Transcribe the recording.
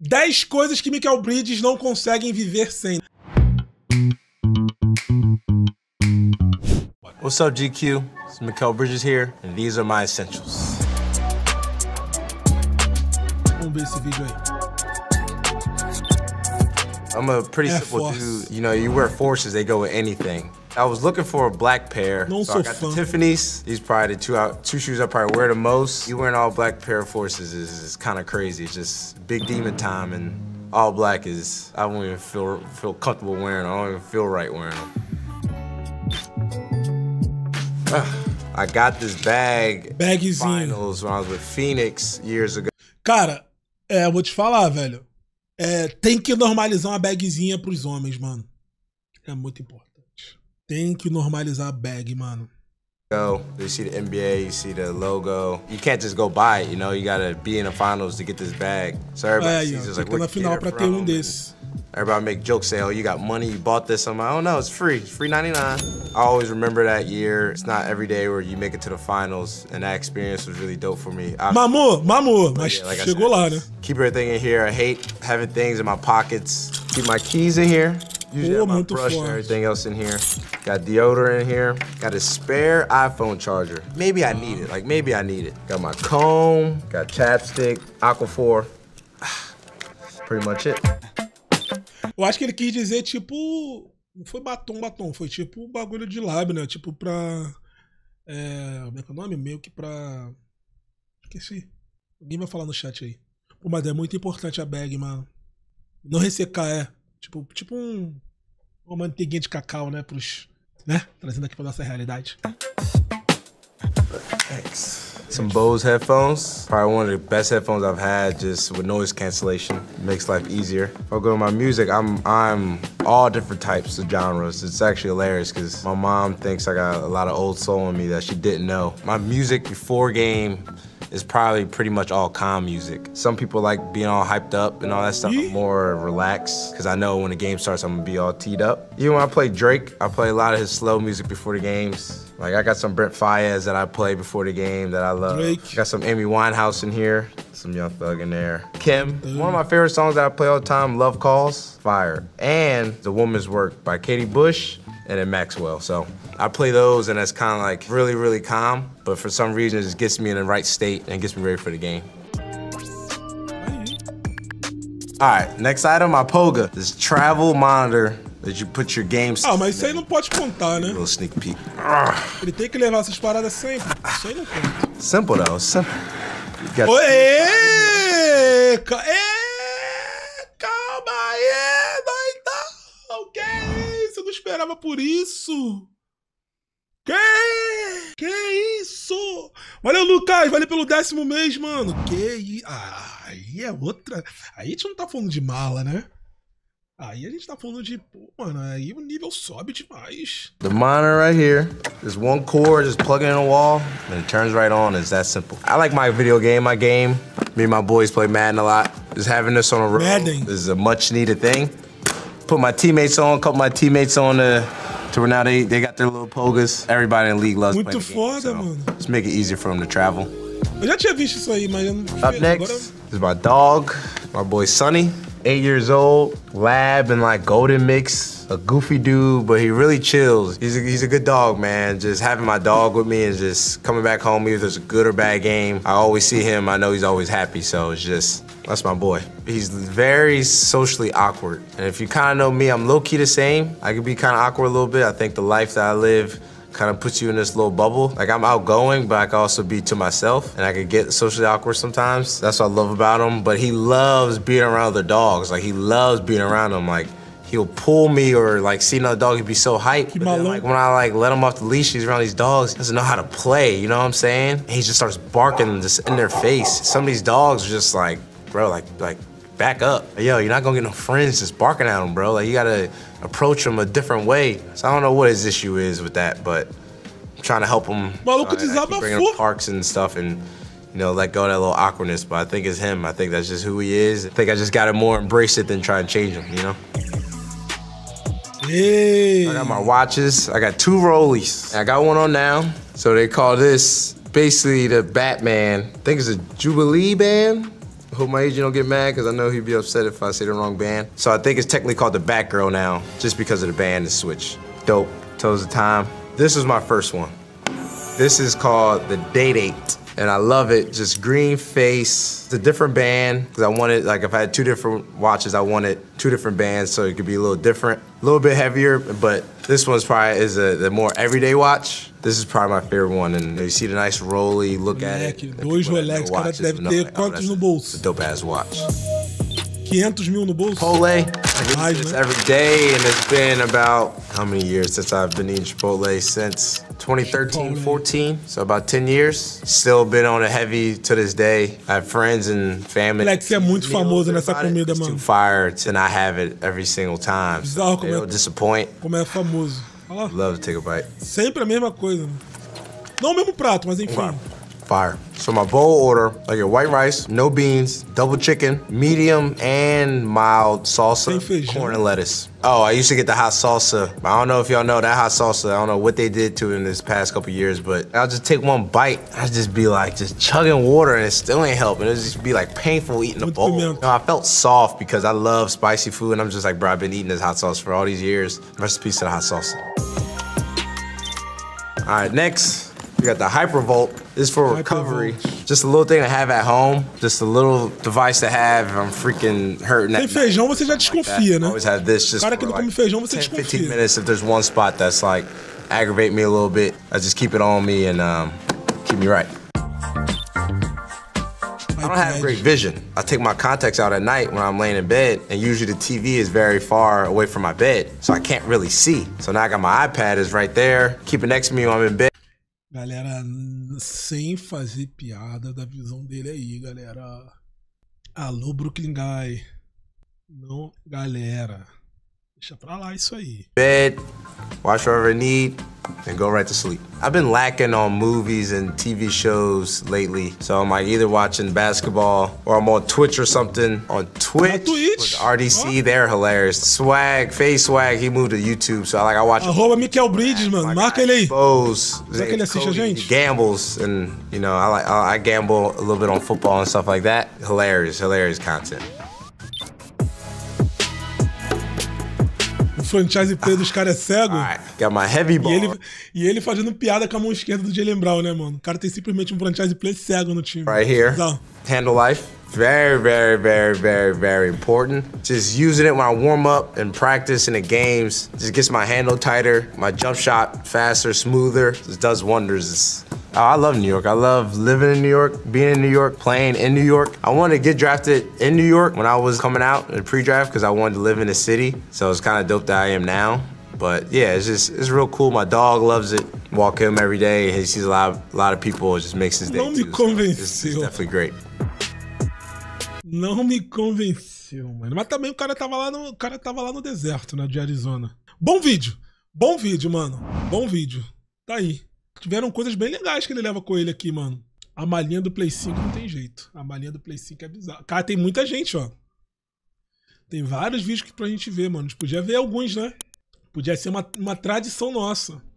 10 coisas que Mikal Bridges não conseguem viver sem. What's up, GQ? It's Mikal Bridges here, and these are my essentials. Vamos ver esse vídeo aí. I'm a pretty simple dude. You know, you wear forces, they go with anything. I was looking for a black pair, so I got the Tiffany's. These probably the two shoes I probably wear the most. You wearing all black pair of forces is kind of crazy. It's just big demon time, and all black is, I don't even feel comfortable wearing them. I don't even feel right wearing them. I got this bag finals when I was with Phoenix years ago. Cara, eu vou te falar, velho. Tem que normalizar uma bagzinha pros homens, mano. É muito importante. Tem que normalizar a bag, mano. You see the NBA, you see the logo. You can't just go buy it, you know? You gotta be in the finals to get this bag. So everybody sees this, like, where you get it from. Everybody make jokes, say, oh, you got money, you bought this. I'm like, oh no, it's free. It's free 99. I always remember that year. It's not every day where you make it to the finals, and that experience was really dope for me. Mamou, mas chegou lá, né? Keep everything in here. I hate having things in my pockets. Keep my keys in here. Usually I have my brush and everything else in here. Got deodorant in here. Got a spare iPhone charger. Maybe I need it. Like, maybe I need it. Got my comb. Got chapstick. Aquaphor. Pretty much it. Eu acho que ele quis dizer, tipo... Não foi batom. Foi tipo bagulho de lábio, né? Tipo pra... Como é que é o nome? Meio que pra... Esqueci. Alguém vai falar no chat aí. Pô, mas é muito importante a bag, mano. Não ressecar, Tipo uma manteiguinha de cacau, né? Pros, né? Trazendo aqui pra nossa realidade. Thanks. Some Bose headphones. Probably one of the best headphones I've had, just with noise cancellation. Makes life easier. If I go to my music, I'm all different types of genres. It's actually hilarious because my mom thinks I got a lot of old soul in me that she didn't know. My music before game is probably pretty much all calm music. Some people like being all hyped up and all that stuff. I'm more relaxed, because I know when the game starts, I'm gonna be all teed up. Even when I play Drake, I play a lot of his slow music before the games. Like, I got some Brent Faiyaz that I play before the game that I love. Drake. Got some Amy Winehouse in here, some Young Thug in there. Kim, one of my favorite songs that I play all the time, Love Calls, fire. And The Woman's Work by Katy Bush, and then Maxwell. So I play those, and that's kind of like really, really calm. But for some reason, it just gets me in the right state and gets me ready for the game. All right, next item, my Poga. This travel monitor that you put your games. Mas isso aí não pode contar, né? Little sneak peek. Ele tem que levar essas paradas sempre. Isso aí não conta. Simple though, simple. Oê! Calma aí, doidão! O que é isso? Eu não esperava por isso. Que isso? Valeu, Lucas. Valeu pelo 10º mês, mano. Aí é outra. Aí a gente não tá falando de mala, né? Aí a gente tá falando de... Pô, mano, aí o nível sobe demais. The monitor right here. There's one cord, just plug it in the wall, and it turns right on. It's that simple. I like my video game, my game. Me and my boys play Madden a lot. Just having this on the road. Madden. This is a much needed thing. Put my teammates on, couple my teammates on the... So now they got their little pogas. Everybody in the league loves playing the game, so mano. Let's make it easier for them to travel. Eu já tinha visto isso aí, mas eu não vi. Up next is my dog, my boy Sonny. 8 years old, lab and like golden mix. A goofy dude, but he really chills. He's a good dog, man. Just having my dog with me and just coming back home, either it's a good or bad game. I always see him. I know he's always happy, so it's just... That's my boy. He's very socially awkward. And if you kind of know me, I'm low-key the same. I can be kind of awkward a little bit. I think the life that I live kind of puts you in this little bubble. Like, I'm outgoing, but I can also be to myself, and I can get socially awkward sometimes. That's what I love about him. But he loves being around other dogs. Like, he loves being around them. Like, he'll pull me or like see another dog, he'd be so hyped. But then, like, when I like let him off the leash, he's around these dogs, he doesn't know how to play, you know what I'm saying? And he just starts barking just in their face. Some of these dogs are just like, bro, like back up. Yo, you're not gonna get no friends just barking at them, bro. Like, you gotta approach them a different way. So I don't know what his issue is with that, but I'm trying to help him. I keep bringing up parks and stuff and, you know, let go of that little awkwardness, but I think it's him. I think that's just who he is. I think I just gotta more embrace it than try and change him, you know? Hey. I got my watches. I got 2 rollies. I got one on now. So they call this basically the Batman. I think it's a Jubilee band. hope my agent don't get mad, because I know he'd be upset if I say the wrong band. So I think it's technically called the Batgirl now, just because of the band is switched. Dope. Tells the time. This was my first one. This is called the Date 8, and I love it. Just green face. It's a different band, because I wanted, like, if I had two different watches, I wanted two different bands, so it could be a little different. A little bit heavier, but this one's probably the more everyday watch. This is probably my favorite one, and you see the nice rolly look at it. Dois Rolex, cara, deve ter quantos no bolso? Dope ass watch. 500 mil no bolso? Chipotle. I do this every day, and it's been about how many years since I've been eating Chipotle? Since 2013, 14, so about 10 years. Still been on a heavy to this day. I have friends and family. Alex é muito famoso nessa comida, mano. Too fire, and I have it every single time. Bizarro, so don't disappoint. Como é famoso. Olha lá. Love to take a bite. Sempre a mesma coisa. Não o mesmo prato, mas enfim. Fire. So my bowl order, I get white rice, no beans, double chicken, medium and mild salsa, corn and lettuce. Oh, I used to get the hot salsa. I don't know if y'all know that hot salsa. I don't know what they did to it in this past couple years, but I'll just take one bite. I'll just be like just chugging water and it still ain't helping. It'll just be like painful eating the bowl. You know, I felt soft because I love spicy food and I'm just like, bro, I've been eating this hot sauce for all these years. Rest in peace to the hot salsa. All right, next. We got the Hypervolt. This is for recovery. Just a little thing to have at home. Just a little device to have if I'm freaking hurting. Sem feijão você já desconfia, né? I always have this just for like 10-15 minutes if there's one spot that's like aggravate me a little bit. I just keep it on me and keep me right. I don't have great vision. I take my contacts out at night when I'm laying in bed, and usually the TV is very far away from my bed, so I can't really see. So now I got my iPad is right there. Keep it next to me when I'm in bed. Galera, sem fazer piada da visão dele aí, galera. Alô, Brooklyn Guy. Não, galera. Deixa pra lá isso aí. Bed, watch whatever I need, and go right to sleep. I've been lacking on movies and TV shows lately, so I'm like either watching basketball or I'm on Twitch or something. On Twitch, with RDC, they're hilarious. Swag, Face Swag, he moved to YouTube, so I watch. Arroba Mikal Bridges, mano, marca ele aí. Bose, Cody, he gambles, and you know I gamble a little bit on football and stuff like that. Hilarious, hilarious content. Franchise play dos caras é cego. Right. Got my heavy ball. E ele fazendo piada com a mão esquerda do Jaylen Brown, né, mano? O cara tem simplesmente franchise play cego no time. Right here. Então. Handle life. Very, very, very, very, very important. Just using it when I warm up and practice in the games. Just gets my handle tighter, my jump shot faster, smoother. Just does wonders. I love New York. I love living in New York, being in New York, playing in New York. I wanted to get drafted in New York when I was coming out in pre-draft because I wanted to live in the city. So it's kind of dope that I am now. But yeah, it's real cool. My dog loves it. Walk him every day. He sees a lot of people. It just makes his day. Não me convenceu. It's definitely great. Não me convenceu, mano. Mas também o cara tava lá no deserto, né, de Arizona. Bom vídeo, mano. Bom vídeo. Tá aí. Tiveram coisas bem legais que ele leva com ele aqui, mano. A malinha do Play 5 não tem jeito. A malinha do Play 5 é bizarra. Cara, tem muita gente, ó. Tem vários vídeos pra gente ver, mano. A gente podia ver alguns, né? Podia ser uma tradição nossa.